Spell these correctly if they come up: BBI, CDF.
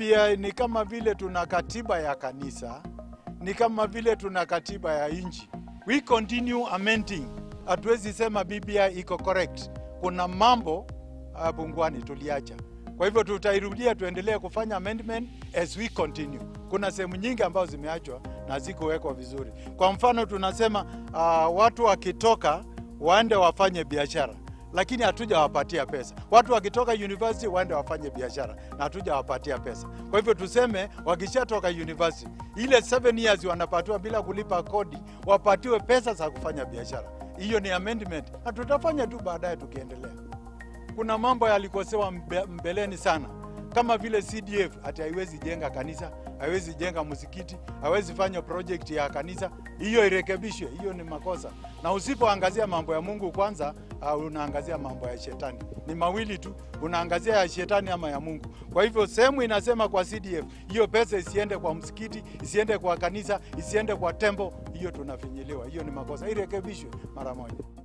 Pia ni kama vile tuna katiba ya kanisa, ni kama vile tuna katiba ya inchi. We continue amending. Hatuwezi sema BBI iko correct. Kuna mambo bungwani tuliacha. Kwa hivyo tutairudia tuendelee kufanya amendment as we continue. Kuna sehemu nyingi ambazo zimeachwa na hazikuwekwa vizuri. Kwa mfano tunasema watu wakitoka waende wafanye biashara, lakini hatujawapatia pesa. Watu wakitoka university waende wafanye biashara na hatujawapatia pesa. Kwa hivyo tuseme wakishatoka university ile 7 years wanapatiwa bila kulipa kodi, wapatiwe pesa za kufanya biashara. Hiyo ni amendment. Na tutafanya tu baadaye tukiendelea. Kuna mambo yalikosewa mbeleni sana, kama vile CDF hata haiwezi jenga kanisa, haiwezi jenga msikiti, haiwezi fanya project ya kanisa. Hiyo irekebishwe, hiyo ni makosa. Na usipoangazia mambo ya Mungu kwanza, unaangazia mambo ya shetani. Ni mawili tu, unaangazia ya shetani ama ya Mungu. Kwa hivyo sehemu inasema kwa CDF, hiyo pesa isiende kwa msikiti, isiende kwa kanisa, isiende kwa temple, hiyo tunafinyiliwa. Hiyo ni makosa, irekebishwe mara moja.